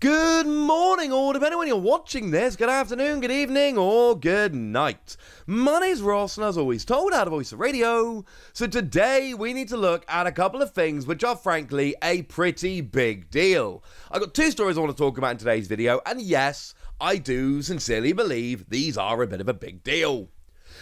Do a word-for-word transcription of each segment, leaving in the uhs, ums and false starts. Good morning, or depending on when you're watching this, good afternoon, good evening, or good night. My name's Ross, and as always told, how to voice the radio. So today we need to look at a couple of things which are frankly a pretty big deal. I've got two stories I want to talk about in today's video, and yes, I do sincerely believe these are a bit of a big deal.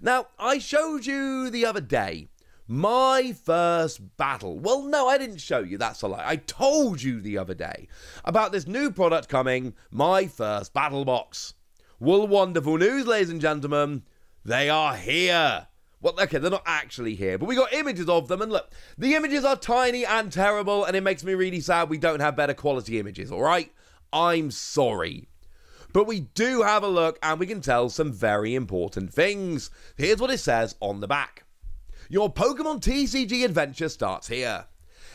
Now, I showed you the other day my first battle. Well, no, I didn't show you, that's a lie. I told you the other day about this new product coming, my first battle box. Well, wonderful news, ladies and gentlemen. They are here. Well, okay, they're not actually here, but we got images of them, and look, the images are tiny and terrible, and it makes me really sad we don't have better quality images, all right? I'm sorry. But we do have a look, and we can tell some very important things. Here's what it says on the back. Your Pokemon T C G adventure starts here.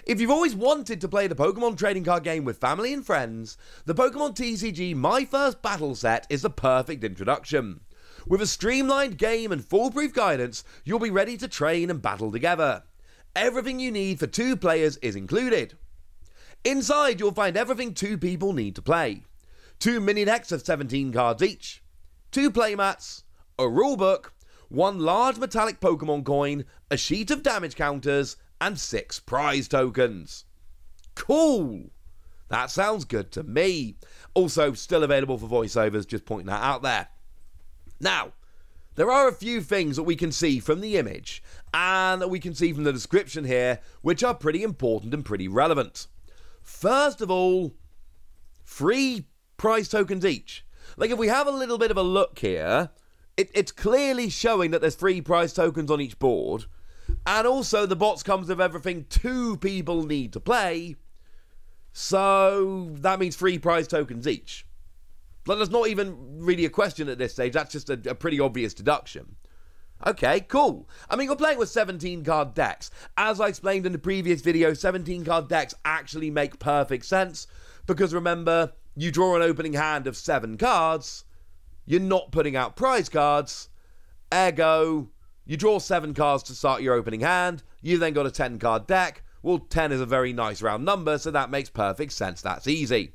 If you've always wanted to play the Pokemon trading card game with family and friends, the Pokemon T C G My First Battle set is the perfect introduction. With a streamlined game and foolproof guidance, you'll be ready to train and battle together. Everything you need for two players is included. Inside, you'll find everything two people need to play. Two mini decks of seventeen cards each, two playmats, a rulebook, one large metallic Pokemon coin, a sheet of damage counters, and six prize tokens. Cool! That sounds good to me. Also, still available for voiceovers, just pointing that out there. Now, there are a few things that we can see from the image, and that we can see from the description here, which are pretty important and pretty relevant. First of all, three prize tokens each. Like, if we have a little bit of a look here, It, it's clearly showing that there's three prize tokens on each board, and also the box comes with everything two people need to play, so that means three prize tokens each. Like, that's not even really a question at this stage, that's just a, a pretty obvious deduction. Okay, cool. I mean, you're playing with seventeen card decks. As I explained in the previous video, seventeen card decks actually make perfect sense, because remember, you draw an opening hand of seven cards, you're not putting out prize cards, ergo, you draw seven cards to start your opening hand, you then got a ten card deck. Well, ten is a very nice round number, so that makes perfect sense, that's easy.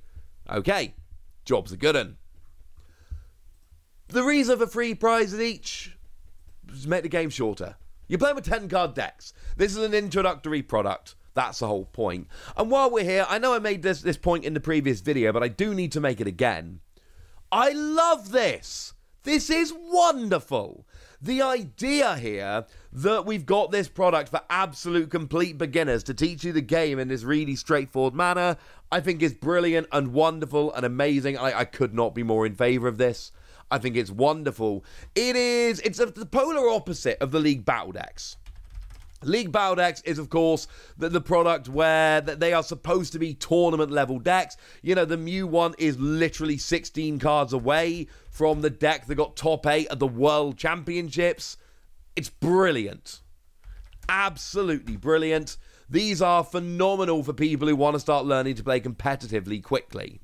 Okay, job's a good un. The reason for three prizes each is to make the game shorter. You're playing with ten card decks. This is an introductory product, that's the whole point. And while we're here, I know I made this, this point in the previous video, but I do need to make it again. I love this! This is wonderful! The idea here that we've got this product for absolute complete beginners to teach you the game in this really straightforward manner, I think is brilliant and wonderful and amazing. I, I could not be more in favour of this. I think it's wonderful. It is, it's a, the polar opposite of the League Battle Decks. League Battle Decks is, of course, the, the product where they are supposed to be tournament-level decks. You know, the Mew one is literally sixteen cards away from the deck that got top eight at the World Championships. It's brilliant. Absolutely brilliant. These are phenomenal for people who want to start learning to play competitively quickly.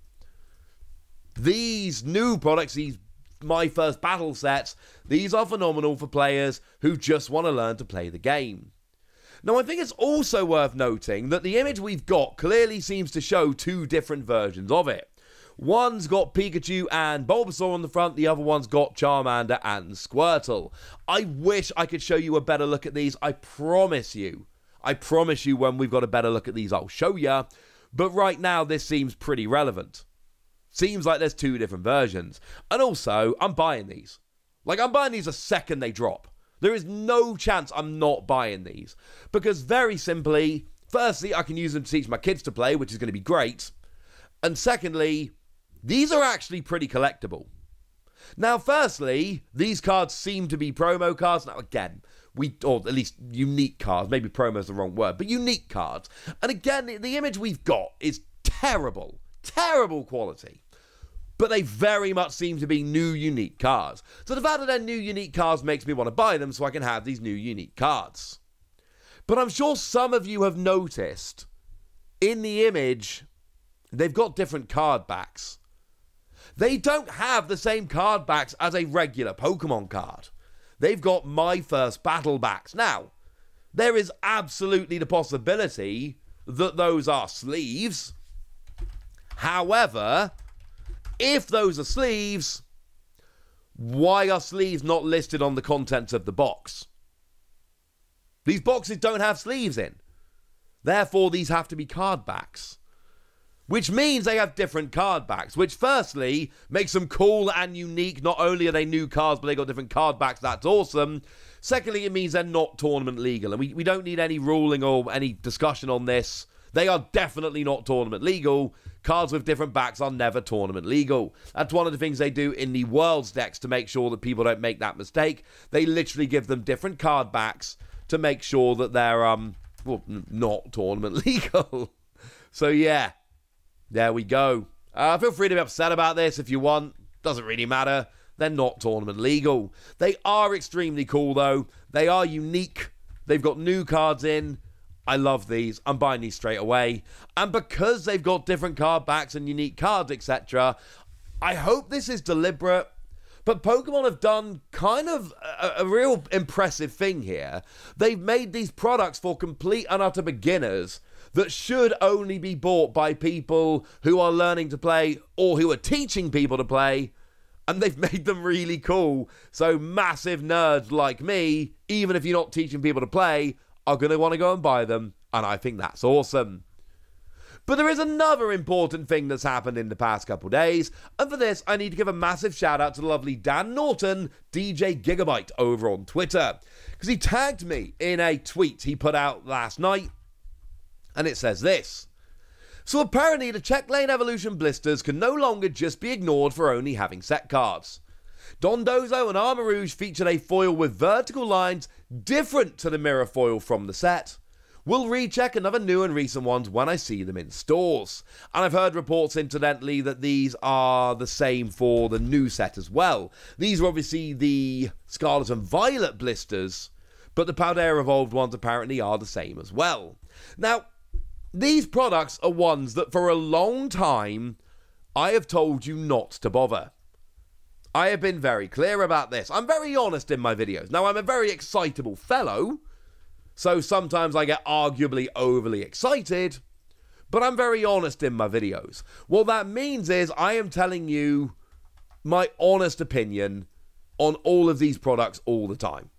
These new products, these My First Battle sets, these are phenomenal for players who just want to learn to play the game. Now, I think it's also worth noting that the image we've got clearly seems to show two different versions of it. One's got Pikachu and Bulbasaur on the front, the other one's got Charmander and Squirtle. I wish I could show you a better look at these, I promise you. I promise you when we've got a better look at these, I'll show ya. But right now, this seems pretty relevant. Seems like there's two different versions. And also, I'm buying these. Like, I'm buying these the second they drop. There is no chance I'm not buying these. Because very simply, firstly, I can use them to teach my kids to play, which is going to be great. And secondly, these are actually pretty collectible. Now, firstly, these cards seem to be promo cards. Now, again, we, or at least unique cards. Maybe promo is the wrong word, but unique cards. And again, the, the image we've got is terrible, terrible quality. But they very much seem to be new unique cards. So the fact that they're new unique cards makes me want to buy them so I can have these new unique cards. But I'm sure some of you have noticed, in the image, they've got different card backs. They don't have the same card backs as a regular Pokemon card. They've got My First Battle backs. Now, there is absolutely the possibility that those are sleeves. However, if those are sleeves, why are sleeves not listed on the contents of the box? These boxes don't have sleeves in. Therefore, these have to be card backs. Which means they have different card backs, which firstly makes them cool and unique. Not only are they new cards, but they got different card backs. That's awesome. Secondly, it means they're not tournament legal. And we, we don't need any ruling or any discussion on this. They are definitely not tournament legal. Cards with different backs are never tournament legal. That's one of the things they do in the Worlds decks to make sure that people don't make that mistake. They literally give them different card backs to make sure that they're um well, not tournament legal. So yeah, there we go. Uh, feel free to be upset about this if you want. Doesn't really matter. They're not tournament legal. They are extremely cool though. They are unique. They've got new cards in. I love these. I'm buying these straight away. And because they've got different card backs and unique cards, et cetera, I hope this is deliberate. But Pokemon have done kind of a, a real impressive thing here. They've made these products for complete and utter beginners that should only be bought by people who are learning to play or who are teaching people to play. And they've made them really cool. So massive nerds like me, even if you're not teaching people to play, are going to want to go and buy them, and I think that's awesome. But there is another important thing that's happened in the past couple days, and for this, I need to give a massive shout out to the lovely Dan Norton, D J Gigabyte, over on Twitter, because he tagged me in a tweet he put out last night, and it says this. So apparently, the Checklane Evolution blisters can no longer just be ignored for only having set cards. Dondozo and Armarouge featured a foil with vertical lines different to the mirror foil from the set. We'll recheck another new and recent ones when I see them in stores. And I've heard reports, incidentally, that these are the same for the new set as well. These are obviously the Scarlet and Violet blisters, but the Paldea Evolved ones apparently are the same as well. Now, these products are ones that for a long time I have told you not to bother. I have been very clear about this. I'm very honest in my videos. Now, I'm a very excitable fellow, so sometimes I get arguably overly excited, but I'm very honest in my videos. What that means is I am telling you my honest opinion on all of these products all the time.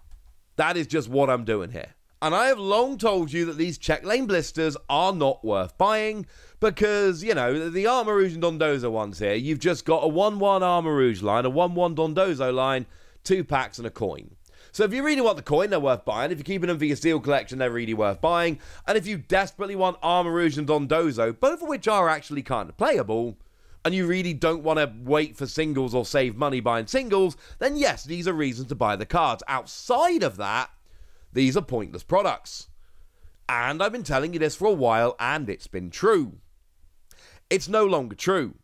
That is just what I'm doing here. And I have long told you that these Checklane blisters are not worth buying because, you know, the Armarouge and Dondozo ones here, you've just got a one one Armarouge line, a one one Dondozo line, two packs and a coin. So if you really want the coin, they're worth buying. If you're keeping them for your steel collection, they're really worth buying. And if you desperately want Armarouge and Dondozo, both of which are actually kind of playable, and you really don't want to wait for singles or save money buying singles, then yes, these are reasons to buy the cards. Outside of that, these are pointless products. And I've been telling you this for a while, and it's been true. It's no longer true.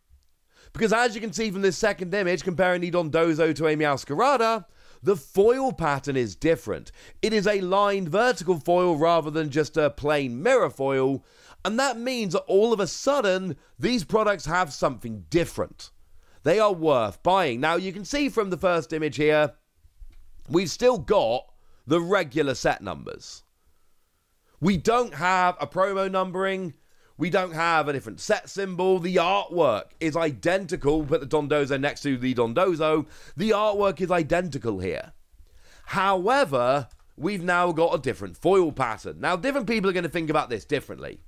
Because as you can see from this second image, comparing the Dondozo to a Miascarada, the foil pattern is different. It is a lined vertical foil rather than just a plain mirror foil. And that means that all of a sudden, these products have something different. They are worth buying. Now, you can see from the first image here, we've still got the regular set numbers. We don't have a promo numbering. We don't have a different set symbol. The artwork is identical. Put the Dondozo next to the Dondozo. The artwork is identical here. However, we've now got a different foil pattern. Now, different people are going to think about this differently.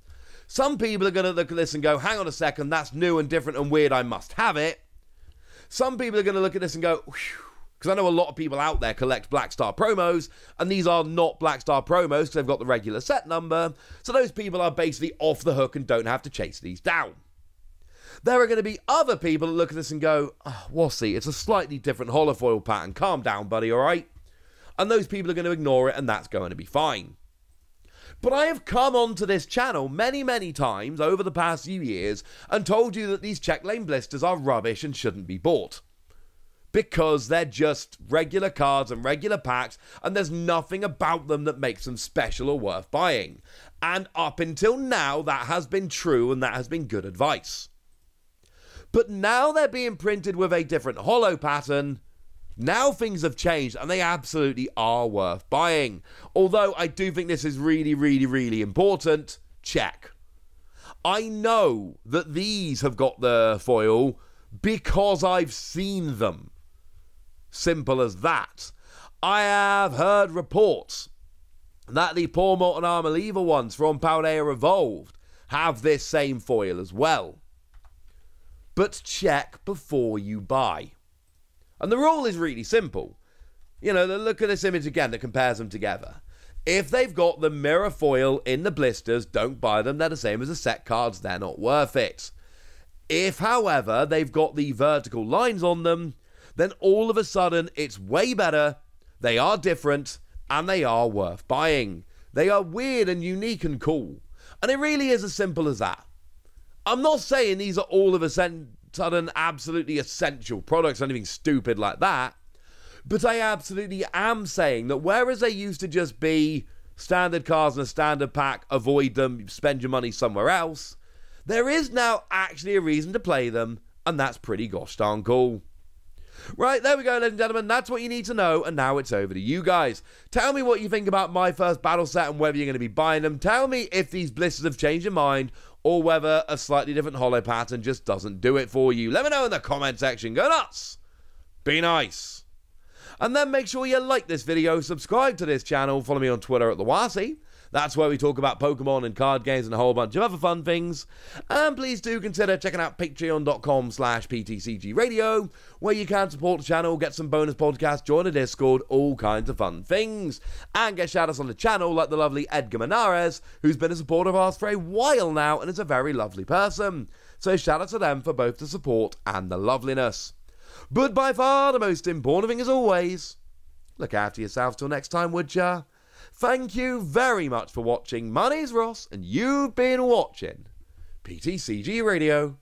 Some people are going to look at this and go, hang on a second, that's new and different and weird, I must have it. Some people are going to look at this and go, whew. Because I know a lot of people out there collect Black Star promos, and these are not Black Star promos because they've got the regular set number, so those people are basically off the hook and don't have to chase these down. There are going to be other people that look at this and go, oh, Wassy, it's a slightly different holofoil pattern, calm down buddy, alright? And those people are going to ignore it, and that's going to be fine. But I have come onto this channel many, many times over the past few years and told you that these Checklane blisters are rubbish and shouldn't be bought. Because they're just regular cards and regular packs, and there's nothing about them that makes them special or worth buying. And up until now, that has been true, and that has been good advice. But now they're being printed with a different holo pattern. Now things have changed, and they absolutely are worth buying. Although I do think this is really, really, really important. Check. I know that these have got the foil because I've seen them. Simple as that. I have heard reports that the Pawmort and Armaliva ones from Paldea Evolved have this same foil as well. But check before you buy. And the rule is really simple. You know, look at this image again that compares them together. If they've got the mirror foil in the blisters, don't buy them. They're the same as the set cards. They're not worth it. If, however, they've got the vertical lines on them, then all of a sudden it's way better, they are different, and they are worth buying. They are weird and unique and cool. And it really is as simple as that. I'm not saying these are all of a sudden absolutely essential products or anything stupid like that, but I absolutely am saying that whereas they used to just be standard cards in a standard pack, avoid them, spend your money somewhere else, there is now actually a reason to play them, and that's pretty gosh darn cool. Right, there we go, ladies and gentlemen. That's what you need to know, and now it's over to you guys. Tell me what you think about my first battle set and whether you're going to be buying them. Tell me if these blisters have changed your mind or whether a slightly different holo pattern just doesn't do it for you. Let me know in the comment section. Go nuts! Be nice! And then make sure you like this video, subscribe to this channel, follow me on Twitter at TheWasi. That's where we talk about Pokemon and card games and a whole bunch of other fun things. And please do consider checking out patreon.com slash PTCG Radio, where you can support the channel, get some bonus podcasts, join the Discord, all kinds of fun things. And get shout-outs on the channel like the lovely Edgar Menares, who's been a supporter of ours for a while now and is a very lovely person. So shout-out to them for both the support and the loveliness. But by far the most important thing as always, look after yourselves till next time, would ya? Thank you very much for watching. My name's Ross, and you've been watching P T C G Radio.